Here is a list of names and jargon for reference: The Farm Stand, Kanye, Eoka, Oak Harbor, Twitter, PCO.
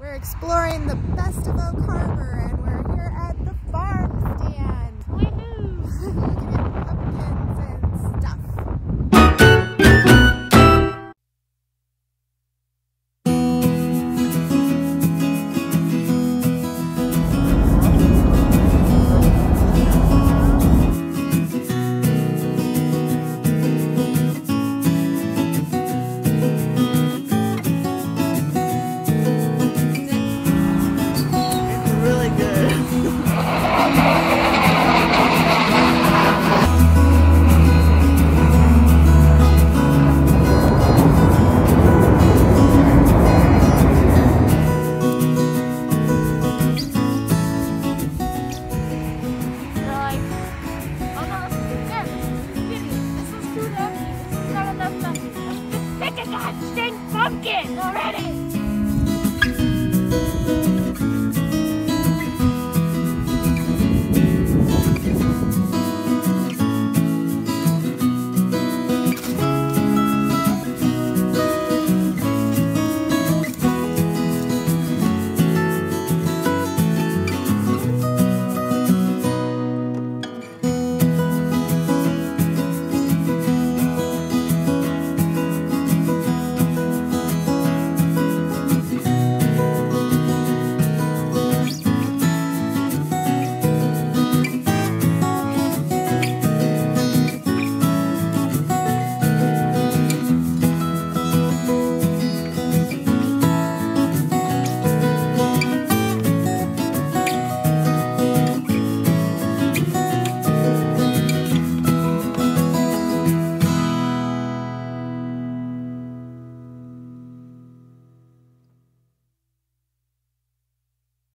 We're exploring the best of Oak Harbor, and we're here at the farm stand. Woohoo!